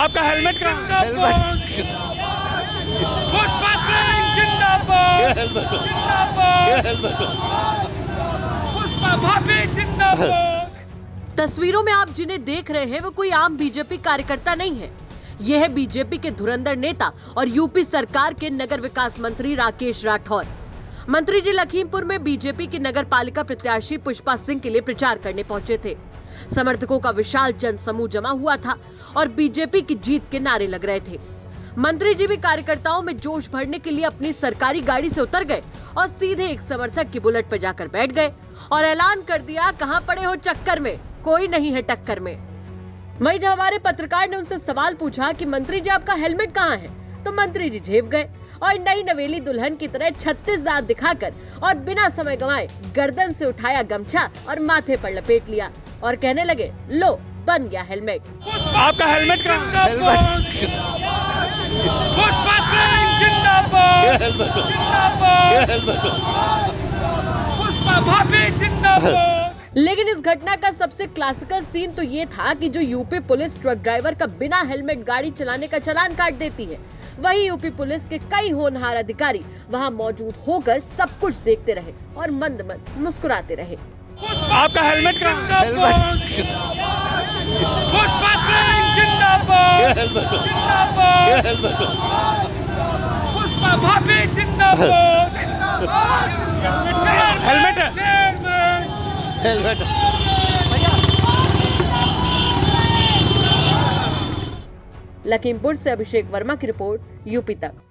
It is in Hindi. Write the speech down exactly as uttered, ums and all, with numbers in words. आपका हेलमेट कहाँ? पुष्पा सिंह जिंदाबाद, पुष्पा भाभी जिंदाबाद। तस्वीरों में आप जिन्हें देख रहे हैं वो कोई आम बीजेपी कार्यकर्ता नहीं है। यह है बीजेपी के धुरंधर नेता और यूपी सरकार के नगर विकास मंत्री राकेश राठौर। मंत्री जी लखीमपुर में बीजेपी की नगर पालिका प्रत्याशी पुष्पा सिंह के लिए प्रचार करने पहुंचे थे। समर्थकों का विशाल जनसमूह जमा हुआ था और बीजेपी की जीत के नारे लग रहे थे। मंत्री जी भी कार्यकर्ताओं में जोश भरने के लिए अपनी सरकारी गाड़ी से उतर गए और सीधे एक समर्थक की बुलेट पर जाकर बैठ गए और ऐलान कर दिया, कहाँ पड़े हो चक्कर में, कोई नहीं है टक्कर में। वहीं जब हमारे पत्रकार ने उनसे सवाल पूछा कि मंत्री जी आपका हेलमेट कहाँ है, तो मंत्री जी झेप गए और नई नवेली दुल्हन की तरह छत्तीस दांत दिखाकर और बिना समय गंवाए गर्दन से उठाया गमछा और माथे पर लपेट लिया और कहने लगे, लो बन गया हेलमेट। आपका हेलमेट कहाँ? हेलमेट। लेकिन इस घटना का सबसे क्लासिकल सीन तो ये था कि जो यूपी पुलिस ट्रक ड्राइवर का बिना हेलमेट गाड़ी चलाने का चालान काट देती है, वही यूपी पुलिस के कई होनहार अधिकारी वहां मौजूद होकर सब कुछ देखते रहे और मंद मंद मुस्कुराते रहे। आपका हेलमेट कहाँ? हेलमेट लखीमपुर से अभिषेक वर्मा की रिपोर्ट, यूपी तक।